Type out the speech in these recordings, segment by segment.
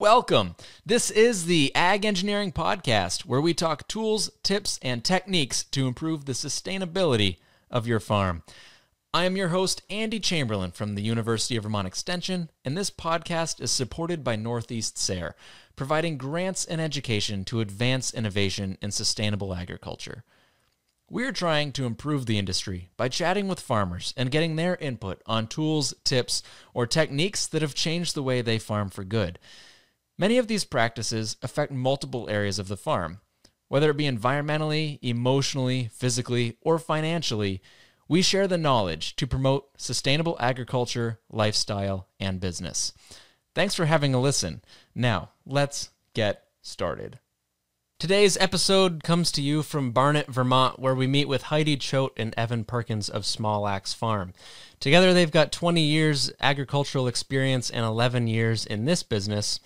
Welcome. This is the Ag Engineering Podcast, where we talk tools, tips, and techniques to improve the sustainability of your farm. I am your host, Andy Chamberlain from the University of Vermont Extension, and this podcast is supported by Northeast SARE, providing grants and education to advance innovation in sustainable agriculture. We're trying to improve the industry by chatting with farmers and getting their input on tools, tips, or techniques that have changed the way they farm for good. Many of these practices affect multiple areas of the farm. Whether it be environmentally, emotionally, physically, or financially, we share the knowledge to promote sustainable agriculture, lifestyle, and business. Thanks for having a listen. Now, let's get started. Today's episode comes to you from Barnet, Vermont, where we meet with Heidi Choate and Evan Perkins of Small Axe Farm. Together, they've got 20 years agricultural experience and 11 years in this business.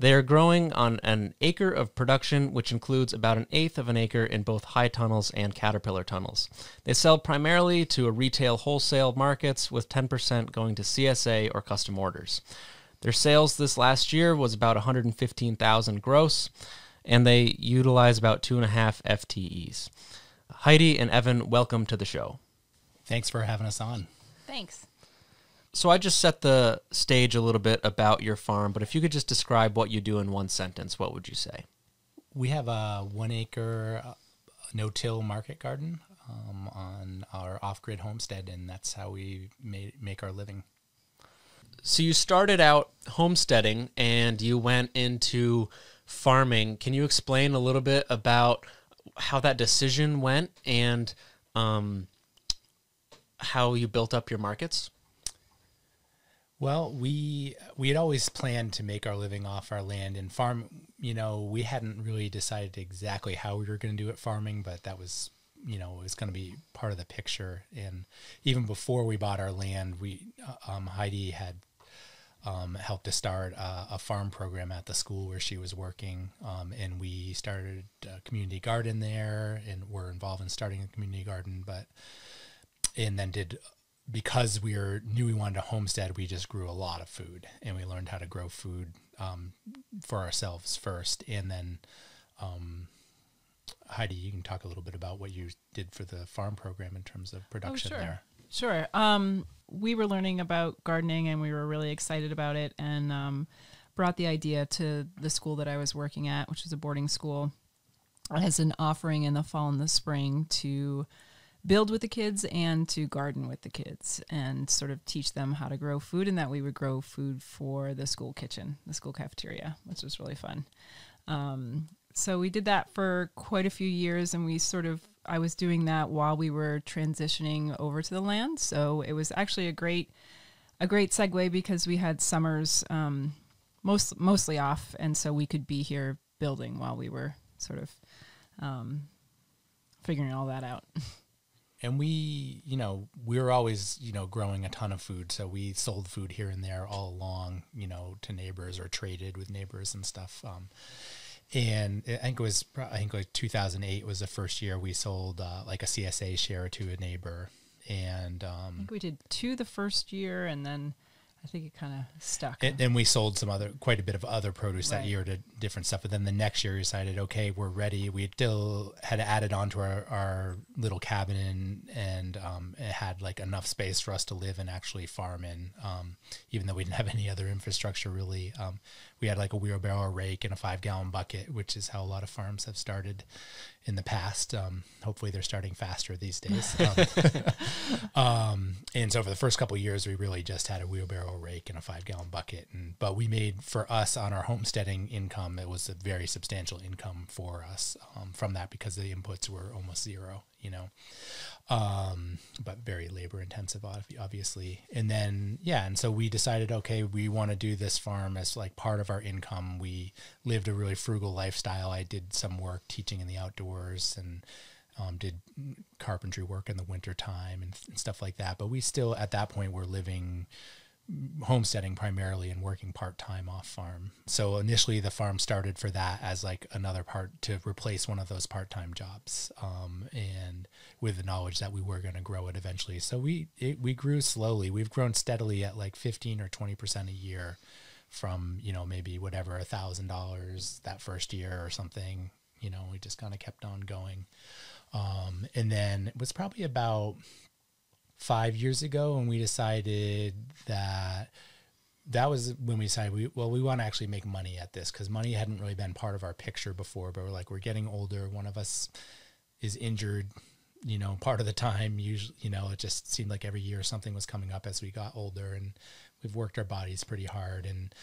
They are growing on an acre of production, which includes about an eighth of an acre in both high tunnels and caterpillar tunnels. They sell primarily to a retail wholesale markets, with 10% going to CSA or custom orders. Their sales this last year was about $115,000 gross, and they utilize about 2.5 FTEs. Heidi and Evan, welcome to the show. Thanks for having us on. Thanks. So I just set the stage a little bit about your farm, but if you could just describe what you do in one sentence, what would you say? We have a 1 acre no-till market garden on our off-grid homestead, and that's how we make our living. So you started out homesteading and you went into farming. Can you explain a little bit about how that decision went and how you built up your markets? Well, we had always planned to make our living off our land and farm. You know, we hadn't really decided exactly how we were going to do it farming, but that was, you know, it was going to be part of the picture. And even before we bought our land, we, Heidi had helped to start a farm program at the school where she was working. And we started a community garden there and were involved in starting a community garden, because we knew we wanted a homestead, we just grew a lot of food, and we learned how to grow food for ourselves first. And then, Heidi, you can talk a little bit about what you did for the farm program in terms of production. Oh, sure. There. Sure. We were learning about gardening, and we were really excited about it, and brought the idea to the school that I was working at, which was a boarding school, as an offering in the fall and the spring to build with the kids and to garden with the kids and sort of teach them how to grow food, and that we would grow food for the school kitchen, the school cafeteria, which was really fun. So we did that for quite a few years, and I was doing that while we were transitioning over to the land. So it was actually a great segue, because we had summers mostly off, and so we could be here building while we were sort of figuring all that out. And we were always, growing a ton of food. So we sold food here and there all along, to neighbors, or traded with neighbors and stuff. And I think 2008 was the first year we sold like a CSA share to a neighbor. And I think we did two the first year, and then I think it kind of stuck. And then we sold quite a bit of other produce that year to different stuff. But then the next year we decided, okay, we're ready. We still had added onto our little cabin, and it had like enough space for us to live and actually farm in, even though we didn't have any other infrastructure really. We had like a wheelbarrow, a rake, and a 5-gallon bucket, which is how a lot of farms have started in the past. Hopefully they're starting faster these days. And so for the first couple of years, we really just had a wheelbarrow, rake, and a 5-gallon bucket. But we made, for us on our homesteading income, it was a very substantial income for us from that, because the inputs were almost zero, but very labor intensive, obviously. And then, and so we decided, okay, we want to do this farm as like part of our income. We lived a really frugal lifestyle. I did some work teaching in the outdoors, and did carpentry work in the winter time and stuff like that. But we still, at that point, were living homesteading primarily and working part-time off farm. So initially the farm started for that as like another part to replace one of those part-time jobs, and with the knowledge that we were going to grow it eventually. So we grew slowly. We've grown steadily at like 15 or 20% a year from, you know, maybe whatever, $1,000 that first year or something. You know, we just kind of kept on going. And then it was probably about 5 years ago when we decided that we want to actually make money at this, because money hadn't really been part of our picture before. But we're like, we're getting older. One of us is injured, you know, part of the time. Usually, you know, it just seemed like every year something was coming up as we got older, and we've worked our bodies pretty hard. And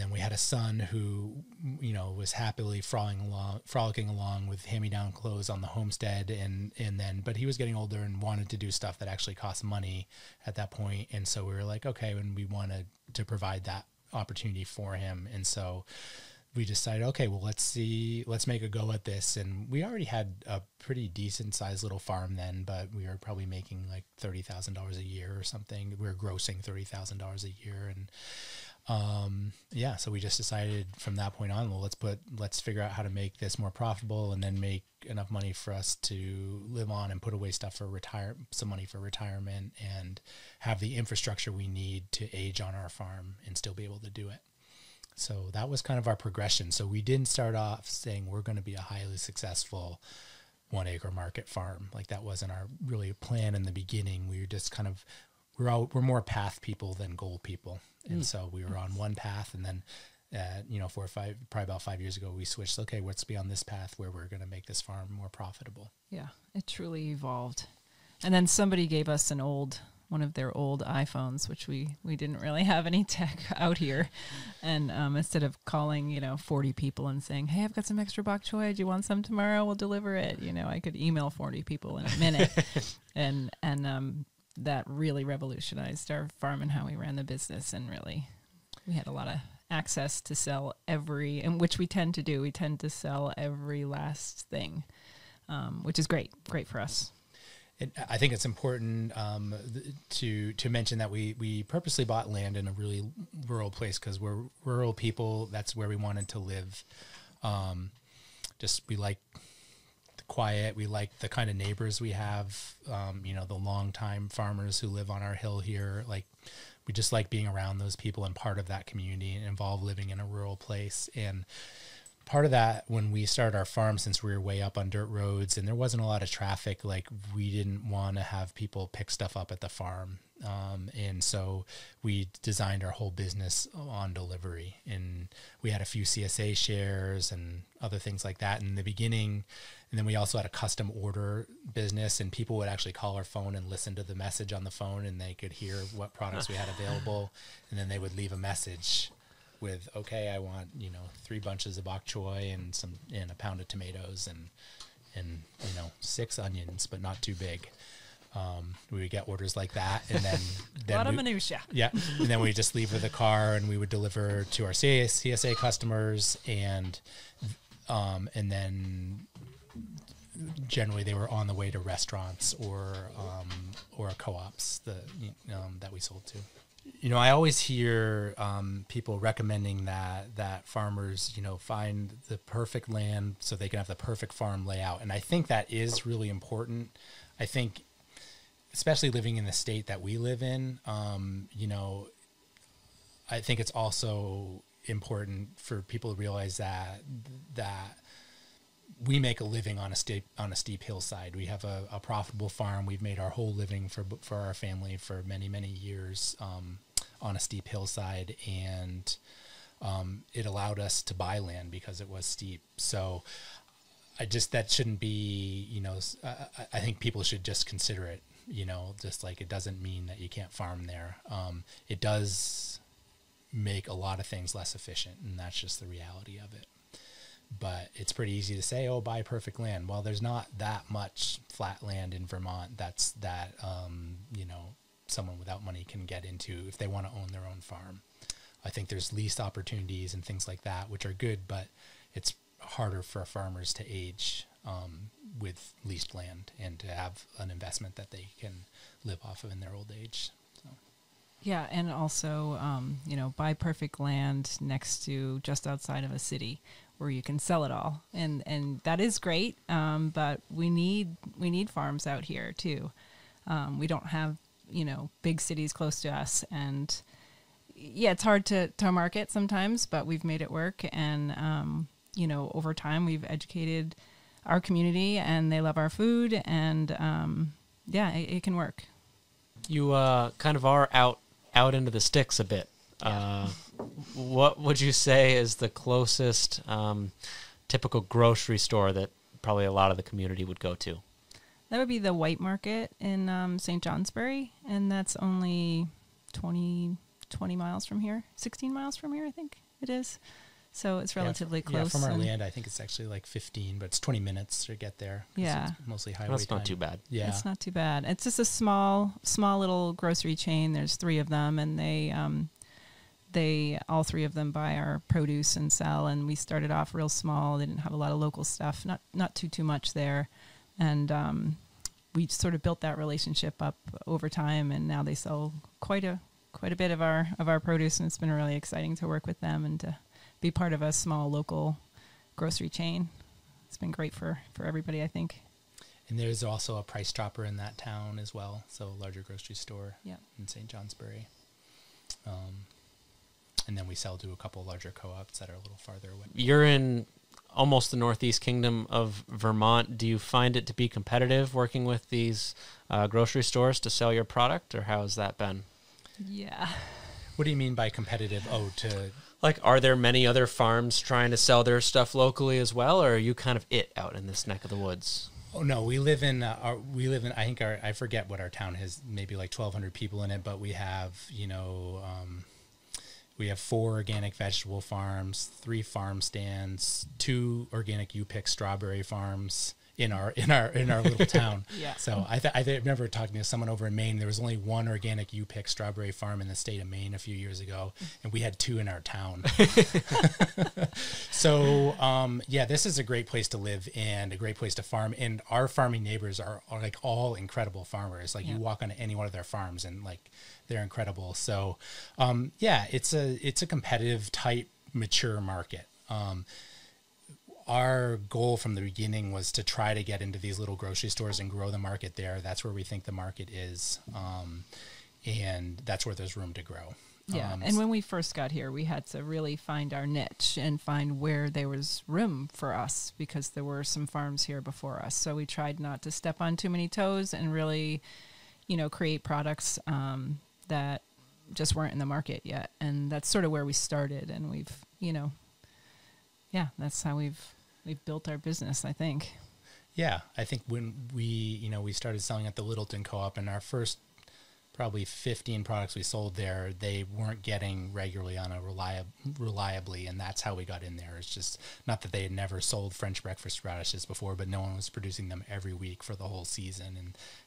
then we had a son who, you know, was happily frolicking along with hand-me-down clothes on the homestead. But he was getting older and wanted to do stuff that actually cost money at that point. And so we were like, okay, and we wanted to provide that opportunity for him. And so we decided, okay, well, let's make a go at this. And we already had a pretty decent sized little farm then, but we were probably making like $30,000 a year or something. We were grossing $30,000 a year. And, yeah, so we just decided from that point on, well, let's figure out how to make this more profitable and then make enough money for us to live on and put away stuff for some money for retirement and have the infrastructure we need to age on our farm and still be able to do it. So that was kind of our progression. So we didn't start off saying we're going to be a highly successful 1 acre market farm. Like, that wasn't our really plan in the beginning. We were just kind of, we're more path people than goal people. And so we were on one path, and then, you know, probably about 5 years ago, we switched, okay, let's be on this path where we're going to make this farm more profitable. Yeah, it truly evolved. And then somebody gave us one of their old iPhones, which we didn't really have any tech out here. And instead of calling, you know, 40 people and saying, hey, I've got some extra bok choy, do you want some tomorrow? We'll deliver it. You know, I could email 40 people in a minute. That really revolutionized our farm and how we ran the business. And really, we had a lot of access to sell which we tend to do. We tend to sell every last thing, which is great for us. I think it's important to mention that we purposely bought land in a really rural place because we're rural people. That's where we wanted to live. We like quiet. We like the kind of neighbors we have, you know, the longtime farmers who live on our hill here. Like, we just like being around those people and part of that community and involved living in a rural place. And part of that, when we started our farm, since we were way up on dirt roads and there wasn't a lot of traffic, like, we didn't want to have people pick stuff up at the farm. And so we designed our whole business on delivery, and we had a few CSA shares and other things like that in the beginning. And then we also had a custom order business, and people would actually call our phone and listen to the message on the phone, and they could hear what products we had available. And then they would leave a message with, okay, I want, you know, 3 bunches of bok choy and a pound of tomatoes and you know, 6 onions, but not too big. We would get orders like that, and then a lot of minutia. Yeah, and then we just leave with a car, and we would deliver to our CSA customers, and then generally they were on the way to restaurants or co-ops that we sold to. You know, I always hear people recommending that farmers, you know, find the perfect land so they can have the perfect farm layout. And I think that is really important. I think, especially living in the state that we live in, you know, I think it's also important for people to realize that we make a living on a steep hillside. We have a profitable farm. We've made our whole living for our family for many, many years on a steep hillside, and it allowed us to buy land because it was steep. So that shouldn't be, you know, I think people should just consider it, you know, just like, it doesn't mean that you can't farm there. It does make a lot of things less efficient, and that's just the reality of it. But it's pretty easy to say, oh, buy perfect land. Well, there's not that much flat land in Vermont you know, someone without money can get into if they want to own their own farm. I think there's lease opportunities and things like that, which are good, but it's harder for farmers to age with leased land and to have an investment that they can live off of in their old age. Yeah, and also, you know, buy perfect land next to, just outside of a city where you can sell it all. And that is great, but we need farms out here too. We don't have, you know, big cities close to us, and yeah, it's hard to market sometimes, but we've made it work. And, you know, over time we've educated our community and they love our food, and, yeah, it can work. You, kind of are out into the sticks a bit. Yeah. What would you say is the closest, typical grocery store that probably a lot of the community would go to? That would be the White's Market in St. Johnsbury, and that's only 20 miles from here, 16 miles from here, I think it is. So it's relatively close. Yeah, from our land, I think it's actually like 15, but it's 20 minutes to get there. Yeah. It's mostly highway time. That's not too bad. Yeah. It's not too bad. It's just a small little grocery chain. There's three of them, and they all three of them buy our produce and sell, and we started off real small. They didn't have a lot of local stuff, not too much there. And we sort of built that relationship up over time, and now they sell quite a bit of our produce, and it's been really exciting to work with them and to be part of a small local grocery chain. It's been great for everybody, I think. And there's also a Price Chopper in that town as well, so a larger grocery store in St. Johnsbury. And then we sell to a couple larger co-ops that are a little farther away. You're in almost the Northeast Kingdom of Vermont. Do you find it to be competitive working with these grocery stores to sell your product, or how has that been? Yeah. What do you mean by competitive? Oh, like, are there many other farms trying to sell their stuff locally as well, or are you kind of it out in this neck of the woods? Oh no, we live in. I think I forget what our town has. Maybe like 1,200 people in it, but we have we have 4 organic vegetable farms, 3 farm stands, 2 organic you-pick strawberry farms in our little town. Yeah. So I remember talking to someone over in Maine. There was only 1 organic you-pick strawberry farm in the state of Maine a few years ago, and we had 2 in our town. So yeah, this is a great place to live and a great place to farm. And our farming neighbors are like all incredible farmers. Like you walk onto any one of their farms and like they're incredible. So, yeah, it's a competitive, tight, mature market. Our goal from the beginning was to try to get into these little grocery stores and grow the market there. That's where we think the market is. And that's where there's room to grow. Yeah. And when we first got here, we had to really find our niche and find where there was room for us, because there were some farms here before us. So we tried not to step on too many toes and really, create products, that just weren't in the market yet. And that's sort of where we started, and we've, that's how we've built our business, I think. Yeah. I think when we, we started selling at the Littleton co-op, and our first probably 15 products we sold there, they weren't getting regularly on a reliably. And that's how we got in there. It's just not that they had never sold French breakfast radishes before, but no one was producing them every week for the whole season.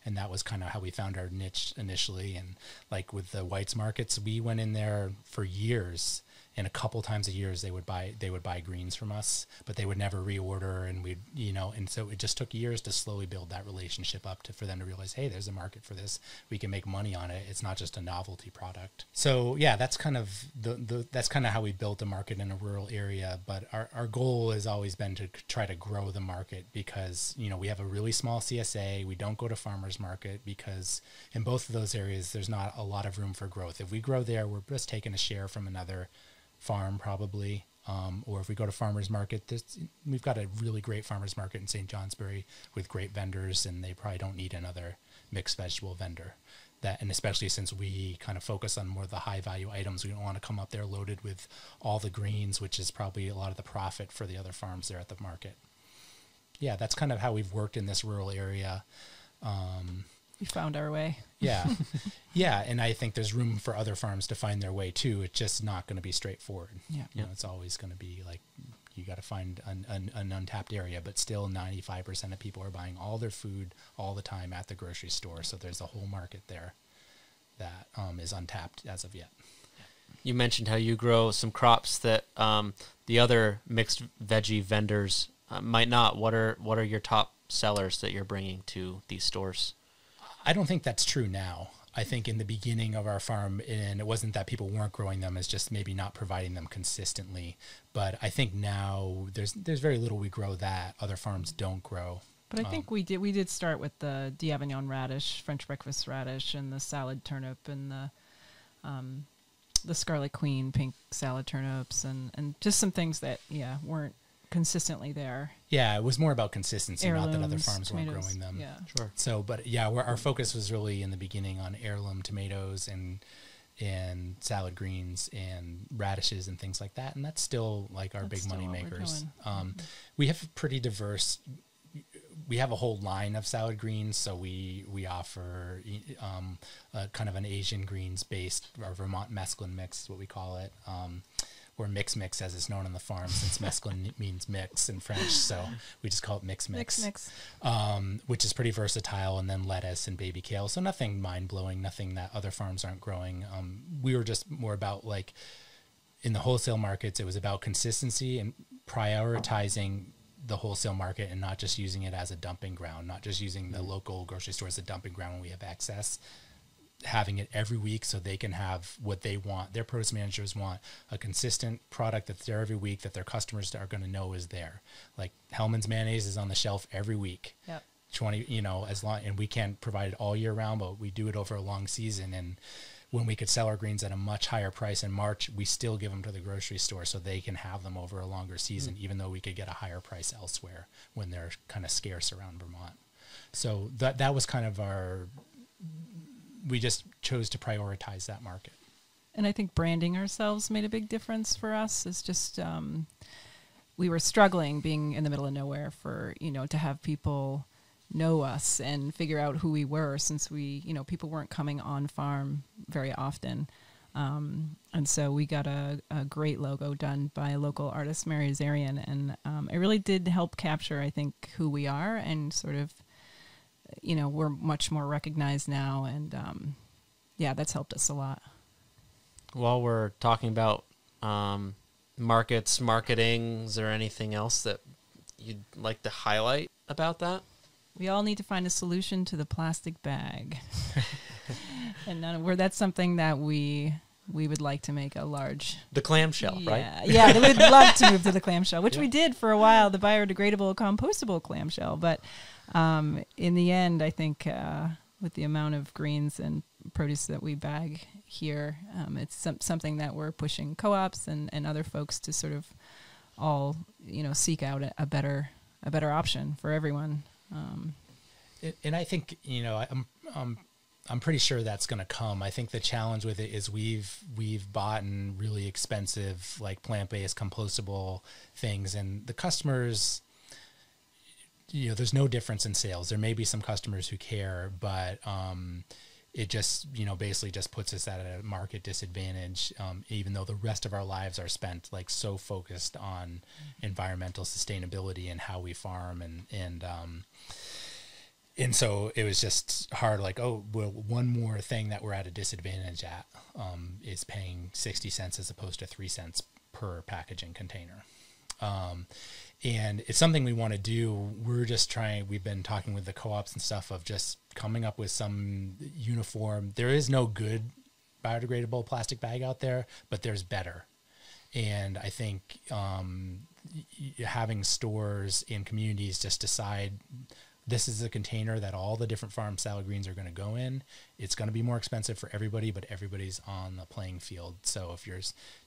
And that was kind of how we found our niche initially. And like with the White's Markets, we went in there for years, and a couple times a year they would buy greens from us, but they would never reorder. And we'd, and so it just took years to slowly build that relationship up for them to realize, hey, there's a market for this. We can make money on it. It's not just a novelty product. So yeah, that's kind of that's kind of how we built a market in a rural area. But our goal has always been to try to grow the market, because, we have a really small CSA. We don't go to farmers market, because in both of those areas, there's not a lot of room for growth. If we grow there, we're just taking a share from another farm probably, or if we go to farmers market, we've got a really great farmers market in St. Johnsbury with great vendors, and they probably don't need another mixed vegetable vendor. And especially since we kind of focus on more of the high value items, we don't want to come up there loaded with all the greens, which is probably a lot of the profit for the other farms there at the market. Yeah, that's kind of how we've worked in this rural area. We found our way. Yeah. Yeah. And I think there's room for other farms to find their way too. It's just not going to be straightforward. Yeah. It's always going to be like, you got to find an untapped area, but still 95% of people are buying all their food all the time at the grocery store. So there's a whole market there that is untapped as of yet. You mentioned how you grow some crops that the other mixed veggie vendors might not. What are your top sellers that you're bringing to these stores? I don't think that's true now. I think in the beginning of our farm, and it wasn't that people weren't growing them, it's just maybe not providing them consistently. But I think now there's very little we grow that other farms don't grow. But I think we did start with the D'Avignon radish, French breakfast radish, and the salad turnip, and the the Scarlet Queen, pink salad turnips, and just some things that, yeah, weren't consistently there. Yeah, it was more about consistency, heirlooms, not that other farms weren't growing them. Yeah, sure. So, but yeah, our focus was really in the beginning on heirloom tomatoes and salad greens and radishes and things like that. And that's still like our big money makers. We have pretty diverse, we have a whole line of salad greens. So we offer kind of an Asian greens based, our Vermont mesclun mix is what we call it. Or mix as it's known on the farm, since mesclun means mix in French, so we just call it mix. Which is pretty versatile, and then lettuce and baby kale, so nothing mind-blowing, nothing that other farms aren't growing. We were just more about, like, in the wholesale markets, it was about consistency and prioritizing the wholesale market and not just using it as a dumping ground, not just using the local grocery store as a dumping ground when we have access. Having it every week so they can have what they want. Their produce managers want a consistent product that's there every week that their customers are going to know is there. Like Hellman's mayonnaise is on the shelf every week. Yep. And we can't provide it all year round, but we do it over a long season. And when we could sell our greens at a much higher price in March, we still give them to the grocery store so they can have them over a longer season, even though we could get a higher price elsewhere when they're kind of scarce around Vermont. So that was kind of our, we just chose to prioritize that market. And I think branding ourselves made a big difference for us. It's just, we were struggling being in the middle of nowhere for, to have people know us and figure out who we were, since we, people weren't coming on farm very often. And so we got a great logo done by local artist Mary Azarian. And it really did help capture, I think, who we are, and sort of, we're much more recognized now, and yeah, that's helped us a lot. While we're talking about markets, marketing, is there anything else that you'd like to highlight about that? We all need to find a solution to the plastic bag, and that's something that we would like to make a large... The clamshell, right? Yeah, we'd love to move to the clamshell, which we did for a while, the biodegradable, compostable clamshell. But in the end, I think with the amount of greens and produce that we bag here, it's something that we're pushing co-ops and other folks to sort of all, seek out a better option for everyone. And I think, I'm pretty sure that's going to come. I think the challenge with it is we've bought in really expensive, like, plant-based compostable things, and the customers, there's no difference in sales. There may be some customers who care, but it just, basically just puts us at a market disadvantage, even though the rest of our lives are spent, like, so focused on environmental sustainability and how we farm and so it was just hard, like, oh, well, one more thing that we're at a disadvantage at is paying 60 cents as opposed to 3 cents per packaging container. And it's something we want to do. We're just trying, we've been talking with the co-ops and stuff of just coming up with some uniform. There is no good biodegradable plastic bag out there, but there's better. And I think having stores and communities just decide, this is the container that all the different farm salad greens are going to go in. It's going to be more expensive for everybody, but everybody's on the playing field. So if you're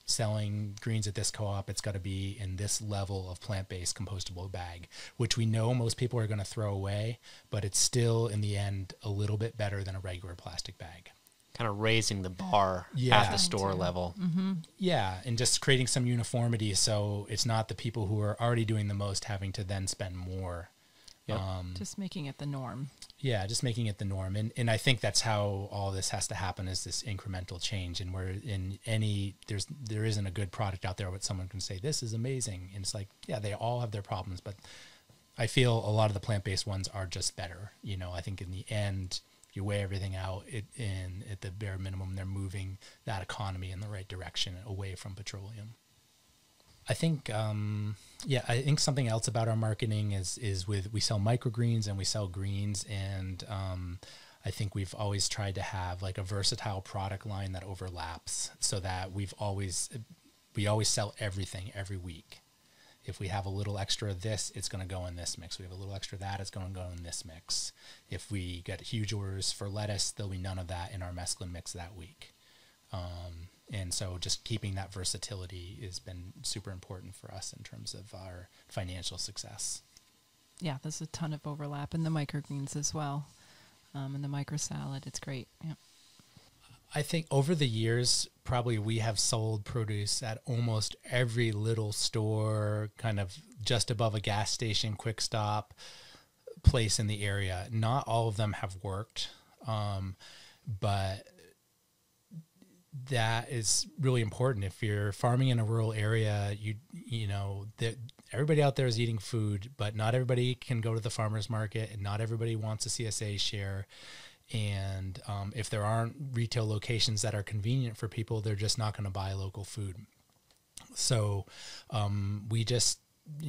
selling greens at this co-op, it's got to be in this level of plant-based compostable bag, which we know most people are going to throw away, but it's still, in the end, a little bit better than a regular plastic bag. Kind of raising the bar at the store level. Mm-hmm. Yeah, and just creating some uniformity so it's not the people who are already doing the most having to then spend more. Yep. Just making it the norm. Yeah, just making it the norm. And I think that's how all this has to happen, is this incremental change. And we're in any, there isn't a good product out there where someone can say, this is amazing. And it's like, yeah, they all have their problems. But I feel a lot of the plant-based ones are just better. I think in the end, you weigh everything out, and at the bare minimum, they're moving that economy in the right direction away from petroleum. I think, I think something else about our marketing is we sell microgreens and we sell greens, and I think we've always tried to have, like, a versatile product line that overlaps, so that we always sell everything every week. If we have a little extra of this, it's going to go in this mix. We have a little extra of that, it's going to go in this mix. If we get huge orders for lettuce, there'll be none of that in our mesclun mix that week. And so just keeping that versatility has been super important for us in terms of our financial success. Yeah, there's a ton of overlap in the microgreens as well, and the micro salad. It's great. Yeah. I think over the years, probably we have sold produce at almost every little store, kind of just above a gas station, quick stop place in the area. Not all of them have worked, but that is really important. If you're farming in a rural area, you know that everybody out there is eating food, but not everybody can go to the farmer's market, and not everybody wants a CSA share. And if there aren't retail locations that are convenient for people, they're just not going to buy local food. So we just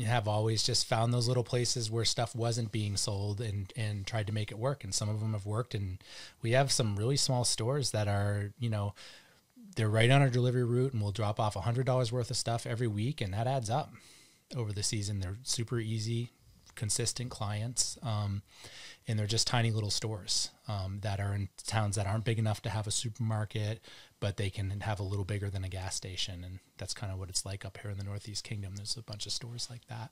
have always just found those little places where stuff wasn't being sold and tried to make it work. And some of them have worked. And we have some really small stores that are, you know, they're right on our delivery route, and we'll drop off $100 worth of stuff every week. And that adds up over the season. They're super easy, consistent clients. And they're just tiny little stores that are in towns that aren't big enough to have a supermarket, but they can have a little bigger than a gas station. And that's kind of what it's like up here in the Northeast Kingdom. There's a bunch of stores like that.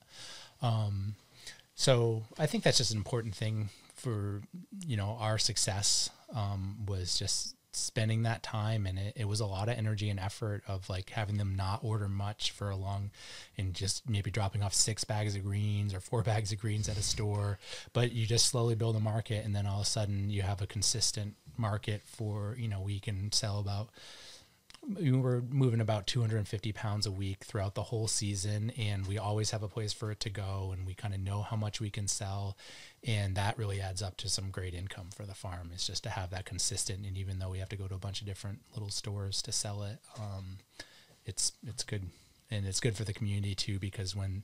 So I think that's just an important thing for, you know, our success was just spending that time. And it was a lot of energy and effort of like having them not order much for a long and just maybe dropping off 6 bags of greens or 4 bags of greens at a store. But you just slowly build a market, and then all of a sudden you have a consistent market for, you know, we can sell about, we were moving about 250 pounds a week throughout the whole season, and we always have a place for it to go, and we kind of know how much we can sell, and that really adds up to some great income for the farm. It's just to have that consistent, and even though we have to go to a bunch of different little stores to sell it, it's good, and it's good for the community too, because when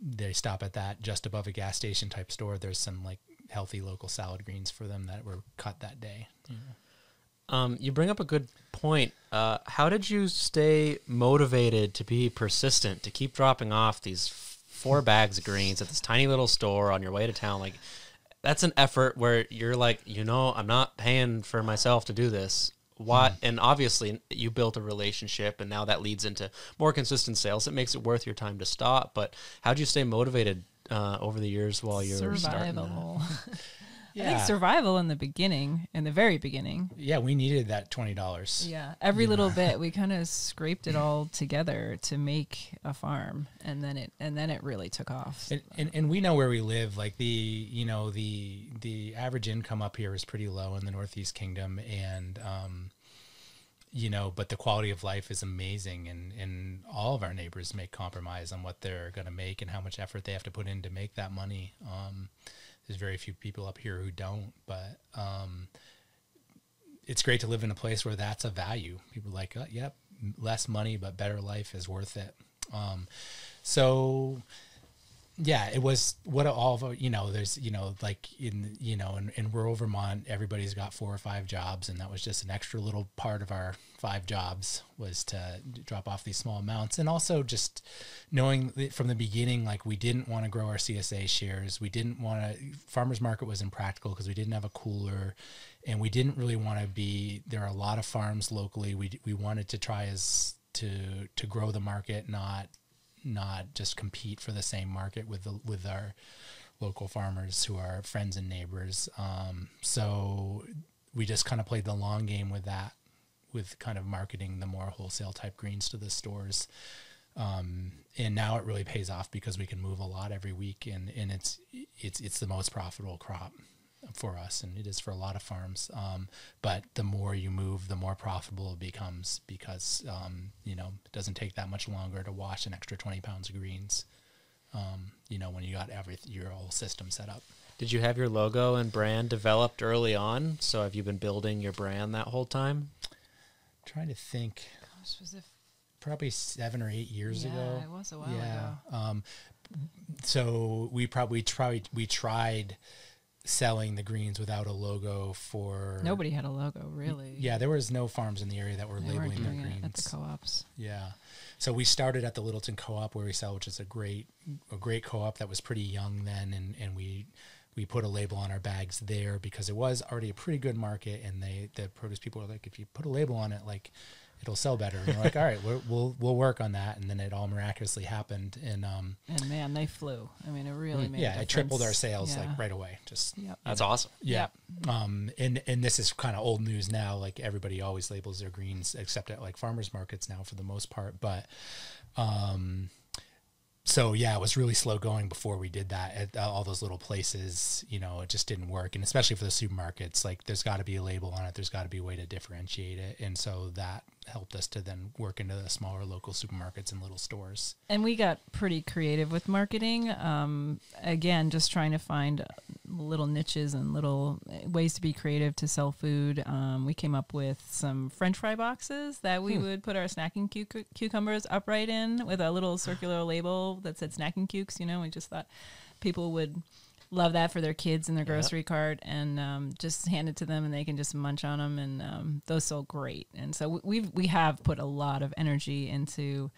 they stop at that just above a gas station type store, there's some like healthy local salad greens for them that were cut that day. Mm-hmm. You bring up a good point. How did you stay motivated to be persistent, to keep dropping off these 4 bags of greens at this tiny little store on your way to town? Like, that's an effort where you're like, you know, I'm not paying for myself to do this. Why? And obviously you built a relationship, and now that leads into more consistent sales. It makes it worth your time to stop. But how did you stay motivated over the years while you're starting that? Yeah. I think survival in the beginning, Yeah, we needed that $20. Yeah, every little bit. We kind of scraped it all together to make a farm, and then it really took off. And we know where we live. Like the average income up here is pretty low in the Northeast Kingdom, and you know, but the quality of life is amazing, and all of our neighbors make compromise on what they're going to make and how much effort they have to put in to make that money. There's very few people up here who don't, but it's great to live in a place where that's a value. People are like, oh, yep, less money, but better life is worth it. So yeah, it was what all of, you know, there's, you know, like in, you know, in rural Vermont, everybody's got 4 or 5 jobs. And that was just an extra little part of our 5 jobs was to drop off these small amounts. And also just knowing from the beginning, like we didn't want to grow our CSA shares. We didn't want to, farmer's market was impractical because we didn't have a cooler, and we didn't really want to be, there are a lot of farms locally. We wanted to try to grow the market, not just compete for the same market with our local farmers who are friends and neighbors. So we just kind of played the long game with that, with kind of marketing the more wholesale type greens to the stores. And now it really pays off because we can move a lot every week, and it's the most profitable crop for us, and it is for a lot of farms. But the more you move, the more profitable it becomes, because you know, it doesn't take that much longer to wash an extra 20 pounds of greens. You know, when you got your whole system set up. Did you have your logo and brand developed early on? So have you been building your brand that whole time? I'm trying to think. Gosh, was it probably 7 or 8 years ago? Yeah, it was a while ago. So we probably tried selling the greens without a logo for... Nobody had a logo, really. Yeah, there was no farms in the area that were labeling their greens. At the co-ops. Yeah. So we started at the Littleton co-op where we sell, which is a great co-op that was pretty young then, and we we put a label on our bags there because it was already a pretty good market, and the produce people were like, if you put a label on it, like, it'll sell better. And we're like, all right, we'll work on that. And then it all miraculously happened. And man, they flew. I mean, it really made a difference. It tripled our sales like right away. Just that's awesome. Yeah. Yep. And this is kind of old news now. Like, everybody always labels their greens, except at like farmers markets now for the most part. But so yeah, it was really slow going before we did that at all those little places, you know, it just didn't work. And especially for the supermarkets, like, there's got to be a label on it. There's got to be a way to differentiate it. And so that helped us to then work into the smaller local supermarkets and little stores. And we got pretty creative with marketing. Again, just trying to find little niches and little ways to be creative to sell food. We came up with some French fry boxes that we would put our snacking cucumbers upright in, with a little circular label that said snacking cukes, you know. We just thought people would love that for their kids in their grocery cart, and just hand it to them and they can just munch on them, and those sold great. And so we have put a lot of energy into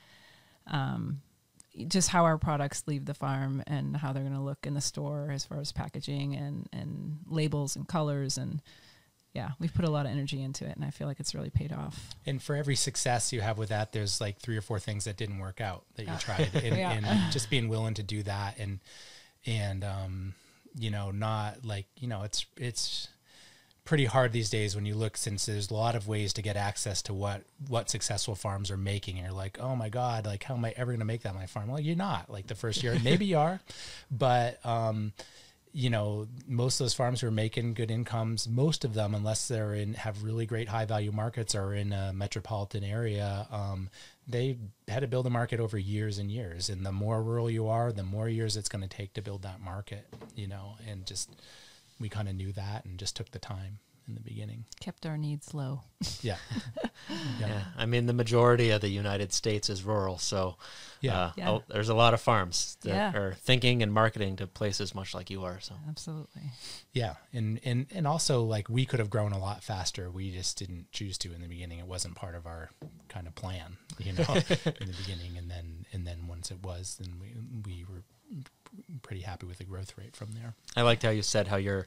just how our products leave the farm and how they're going to look in the store as far as packaging and labels and colors, and yeah, we've put a lot of energy into it, and I feel like it's really paid off. And for every success you have with that, there's like 3 or 4 things that didn't work out that you tried, and just being willing to do that, and you know, not like, you know, it's pretty hard these days when you look, since there's a lot of ways to get access to what successful farms are making, and you're like, oh my God, like, how am I ever going to make that on my farm? Well, you're not, like, the first year, maybe you are, but you know, most of those farms who are making good incomes, most of them, unless they're have really great high value markets or in a metropolitan area, they had to build a market over years and years. And the more rural you are, the more years it's going to take to build that market, you know, and just, we kind of knew that and just took the time in the beginning. Kept our needs low. Yeah. Yeah. I mean, the majority of the United States is rural, so there's a lot of farms that are thinking and marketing to places much like you are. So absolutely. Yeah. And also, like, we could have grown a lot faster. We just didn't choose to in the beginning. It wasn't part of our kind of plan, you know, in the beginning. And then once it was, then we were pretty happy with the growth rate from there. I liked how you said how you're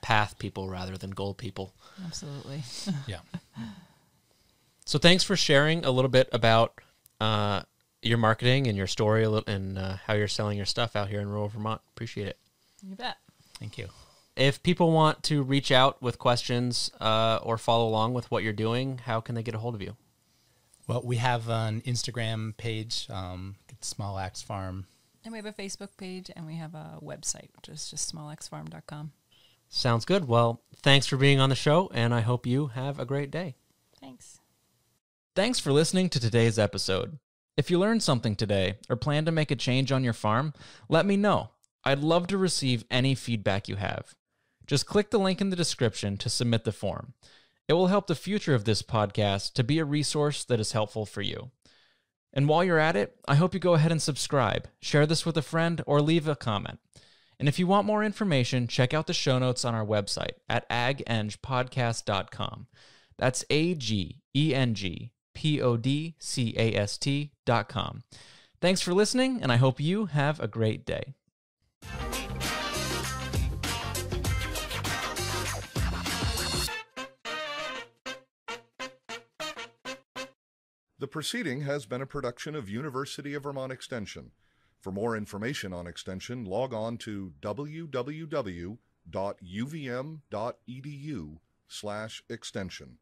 path people rather than goal people. Absolutely. Yeah. So thanks for sharing a little bit about your marketing and your story, and how you're selling your stuff out here in rural Vermont. Appreciate it. You bet. Thank you. If people want to reach out with questions or follow along with what you're doing, how can they get a hold of you? Well, we have an Instagram page, Small Axe Farm. And we have a Facebook page, and we have a website, which is just smallaxefarm.com. Sounds good. Well, thanks for being on the show, and I hope you have a great day. Thanks. Thanks for listening to today's episode. If you learned something today or plan to make a change on your farm, let me know. I'd love to receive any feedback you have. Just click the link in the description to submit the form. It will help the future of this podcast to be a resource that is helpful for you. And while you're at it, I hope you go ahead and subscribe, share this with a friend, or leave a comment. And if you want more information, check out the show notes on our website at agengpodcast.com. That's agengpodcast.com. Thanks for listening, and I hope you have a great day. The proceeding has been a production of University of Vermont Extension. For more information on Extension, log on to www.uvm.edu/extension.